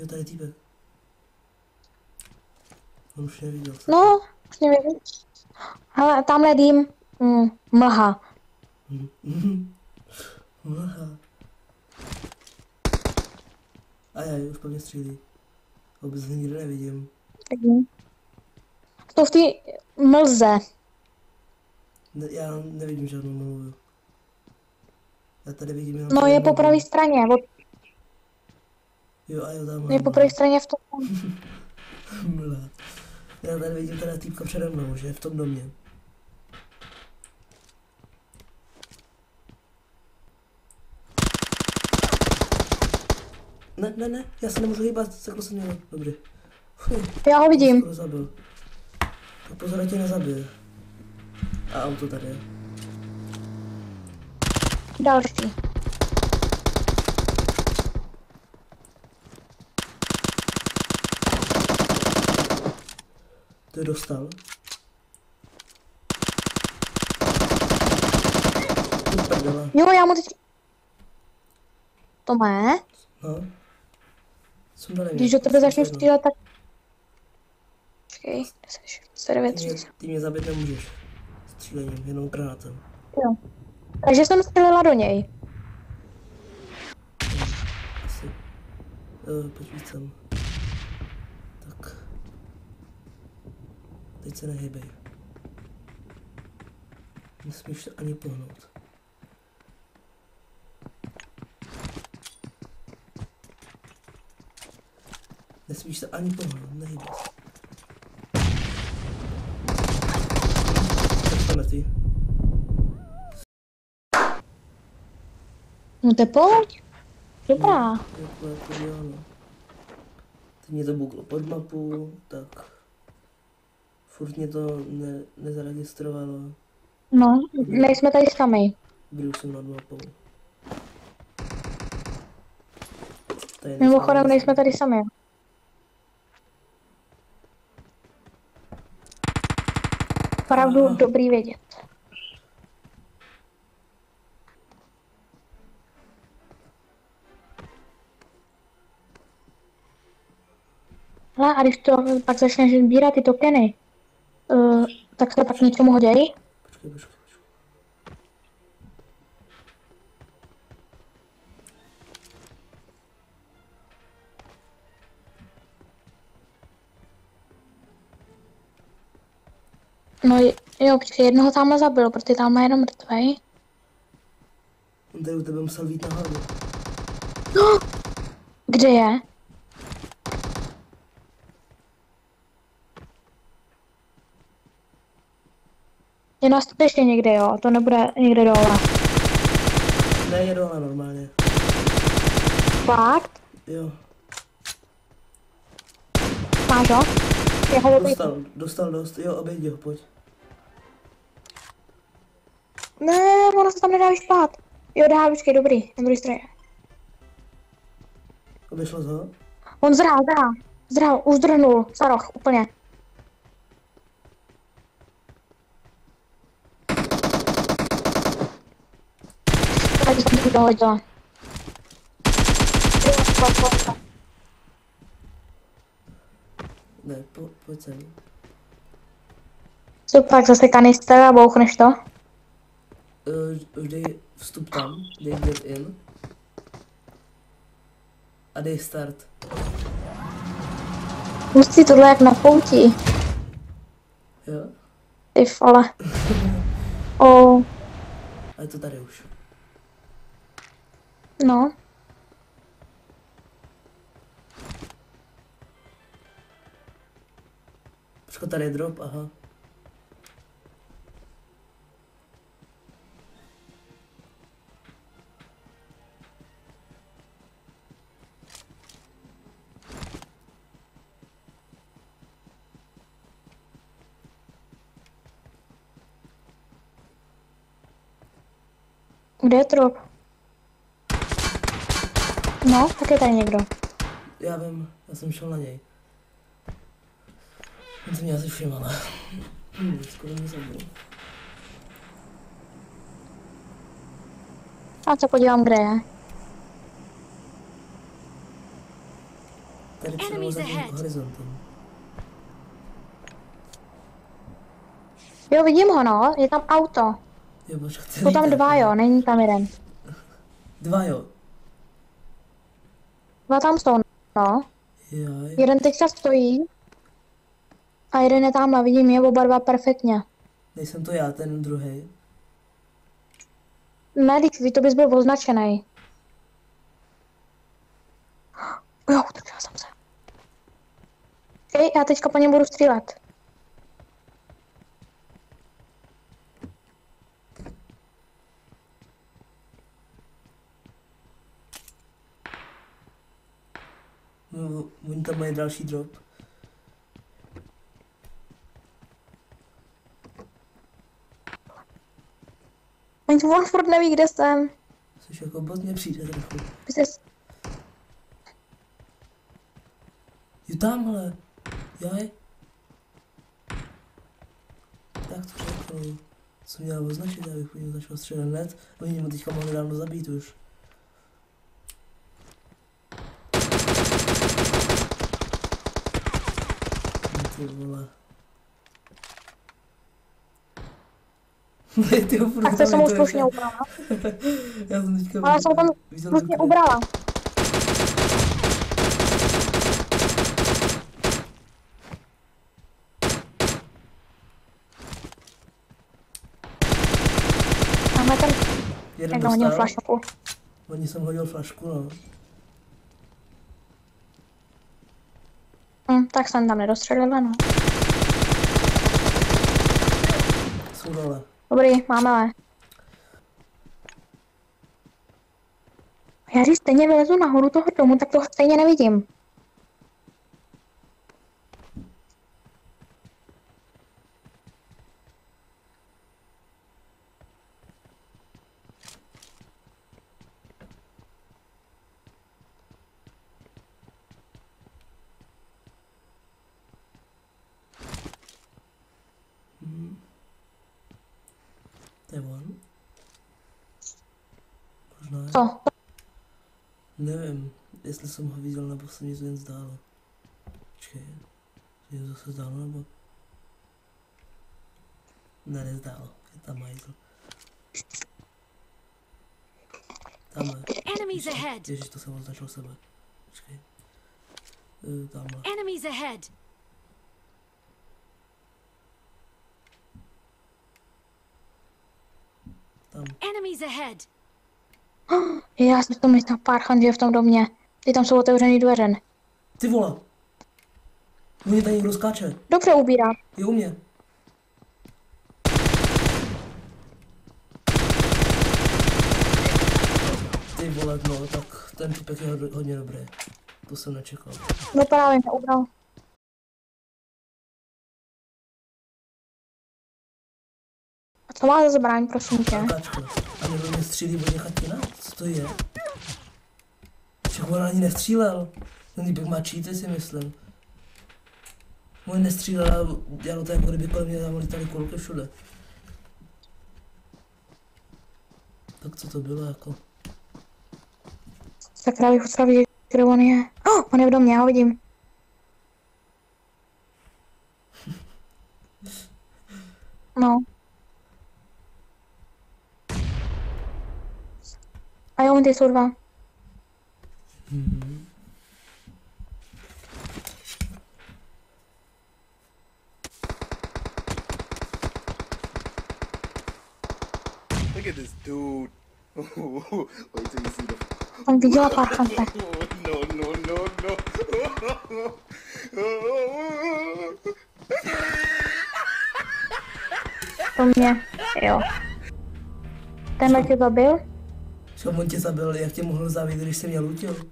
Jo, tady týpek. On už neviděl. No, už neviděl. Hele, tamhle dým. Mlha. Mlha. Ajaj, už po mě střílí. Vůbec nikde nevidím. To v té mlze. Ne, já nevidím žádnou mluvu. Já tady vidím jenom... No, je po pravé straně. Jo, a jo, tam mám. Je po pravé straně v tom. Mlha. Já tady vidím teda týpka přede mnou, že? V tom domě. Ne, ne, ne, já se nemůžu hýbat, takhle jsem měl. Dobře. Já ho vidím. Skoro zabil. Tak pozor, tě nezabije. A auto tady je. Další. To je dostal. Jo, já mu teď... To má. No. Když do tebe začnu střílet, tak... Počkej, kde seš? 49. Ty mě zabít nemůžeš. Střílením, jenom granátem. Jo. Takže jsem střílela do něj. Asi. Pojď víc sem. Tak. Teď se nehybej. Nesmíš se ani pohnout. Nesmíš se ani pohnout, nehybej se. No to je pojď. Dobrá. Teď mě to buglo pod mapu, tak... Furt mě to nezaregistrovalo. No, nejsme tady sami. Byl jsem nad mapou. Mimochodem nejsme tady sami. Opravdu dobrý vědět. Hele, a když to pak začneš sbírat ty tokeny, tak se pak něčemu hodějí? Počkej, počkej, počkej. No jo, počkej, jednoho tamhle zabilo, protože tam je jenom mrtvej. On tady u tebe musel být na hlavu. No! Kde je? Je na střeše někde, jo, to nebude někde dole. Ne, je dole normálně. Fakt? Jo. Máš ho? Dostal dost, jo, obejdi ho, pojď. Ne, ono se tam nedá už spát. Jo, dá, počkej, dobrý, na druhý straně. Obešlo ho? On zrál, už drhnul, za roh, úplně. Takže jsem si to hodila. Ne, pojď sem. Vstup tak zase kanister a bouchneš to? Dej vstup tam, dej get in. A dej start. Musí tohle jak na pouti. Jo? Ty vole. Oh. A je to tady už. No. Počko, tady je drop, aha. Kde je drop? No, tak je tady někdo. Já vím, já jsem šel na něj. On se mě asi všimala. Skoro mě zabil. Já se podívám, kde je. Enemies ahead. Jo, vidím ho, no, je tam auto. Jsou tam dva, jo, není tam jeden. Dva, jo. Dva tam jsou, no. Jaj. Jeden teďka stojí. A jeden je tam, a vidím je oba dva perfektně. Nejsem to já, ten druhý. Ne, když ví, to bys byl označený. Jo, utočila jsem se. Ej, já teďka po něm budu střílet. No, oni tam mají další drop. On furt neví, kde jsem. Což jako bot mě přijde trochu. Jo, tamhle. Jaj. Tak to řeknu. Co měla označit, abych mě začal střelit hned. Oni mě teďka mohli dávno zabít už. Ty vole. Ne, ty ho tak to jsem už slušně ubrala. Já jsem teďka ale jsem tam slušně ubrala. Máme ten... Jeden hodil flašku. Oni jsem hodil flašku, no. Tak jsem tam nedostřelila, no. Jsou dole. Dobrý, máme ale. Já když stejně vylezu nahoru toho domu, tak toho stejně nevidím. Co? Nevím, jestli jsem ho viděl, nebo se mi jen zdálo. Počkej, se mi zase zdálo, nebo... Ne, nezdálo, je tam Michael. Tamhle. Ježiš, to jsem označil sebe. Počkej. Tamhle. Tam. Já jsem to myslel, Parchan, že je v tom domě. Ty tam jsou otevřený dveře. Ty vole. U mě tady někdo skáče. Dobře ubírám. Je u mě. Ty vole, no, tak ten čupek je hodně dobrý. To jsem nečekal. No právě mě ubral. A co má za zbraň, prosím tě? A nebo mě střílí bude chatina? Co to je? Však on ani nestřílel. Ten týpek má cheaty, si myslím. On nestřílel a dělal to jako kdyby kolem mě tam lítaly kulky všude. Tak co to bylo jako? Sakra bych chtěl vidět, kde on je. Oh, on je v domě, já ho vidím. No. A jo, ty jsou dva. Mm-hmm. Look at this dude. Wait till you see the... Jsem viděla Parchanta. No. To mě, jo. Tenhle tě zabil? Však on tě zabil, jak tě mohl zabít, když jsi mě lutil?